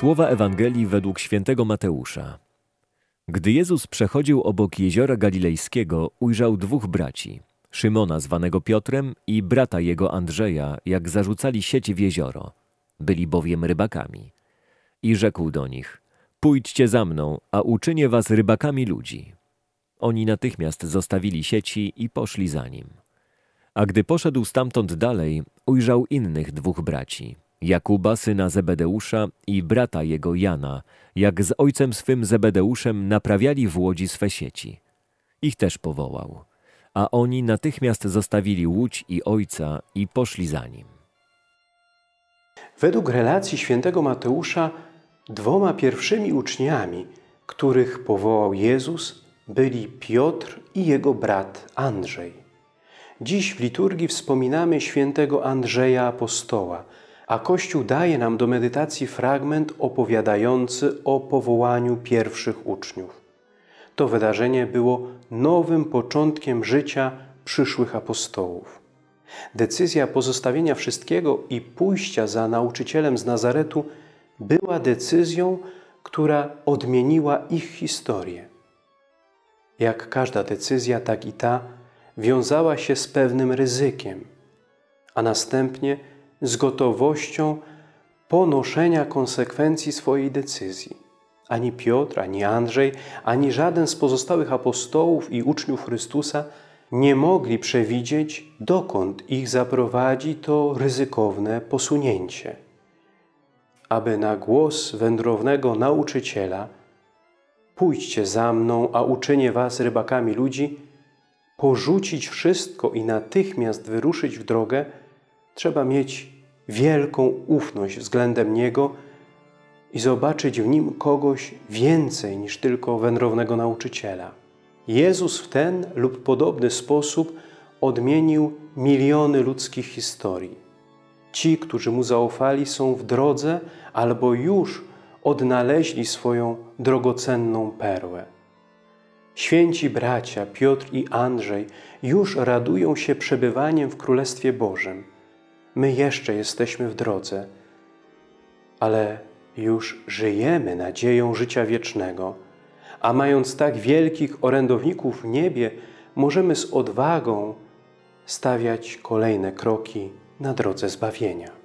Słowa Ewangelii według świętego Mateusza. Gdy Jezus przechodził obok jeziora Galilejskiego, ujrzał dwóch braci, Szymona zwanego Piotrem i brata jego Andrzeja, jak zarzucali sieci w jezioro. Byli bowiem rybakami. I rzekł do nich: pójdźcie za mną, a uczynię was rybakami ludzi. Oni natychmiast zostawili sieci i poszli za nim. A gdy poszedł stamtąd dalej, ujrzał innych dwóch braci, Jakuba syna Zebedeusza i brata jego Jana, jak z ojcem swym Zebedeuszem naprawiali w łodzi swe sieci. Ich też powołał, a oni natychmiast zostawili łódź i ojca i poszli za nim. Według relacji świętego Mateusza dwoma pierwszymi uczniami, których powołał Jezus, byli Piotr i jego brat Andrzej. Dziś w liturgii wspominamy świętego Andrzeja apostoła, a Kościół daje nam do medytacji fragment opowiadający o powołaniu pierwszych uczniów. To wydarzenie było nowym początkiem życia przyszłych apostołów. Decyzja pozostawienia wszystkiego i pójścia za nauczycielem z Nazaretu była decyzją, która odmieniła ich historię. Jak każda decyzja, tak i ta wiązała się z pewnym ryzykiem, a następnie z gotowością ponoszenia konsekwencji swojej decyzji. Ani Piotr, ani Andrzej, ani żaden z pozostałych apostołów i uczniów Chrystusa nie mogli przewidzieć, dokąd ich zaprowadzi to ryzykowne posunięcie. Aby na głos wędrownego nauczyciela „Pójdźcie za mną, a uczynię was rybakami ludzi”, porzucić wszystko i natychmiast wyruszyć w drogę, trzeba mieć wielką ufność względem Niego i zobaczyć w Nim kogoś więcej niż tylko wędrownego nauczyciela. Jezus w ten lub podobny sposób odmienił miliony ludzkich historii. Ci, którzy Mu zaufali, są w drodze albo już odnaleźli swoją drogocenną perłę. Święci bracia Piotr i Andrzej już radują się przebywaniem w Królestwie Bożym. My jeszcze jesteśmy w drodze, ale już żyjemy nadzieją życia wiecznego, a mając tak wielkich orędowników w niebie, możemy z odwagą stawiać kolejne kroki na drodze zbawienia.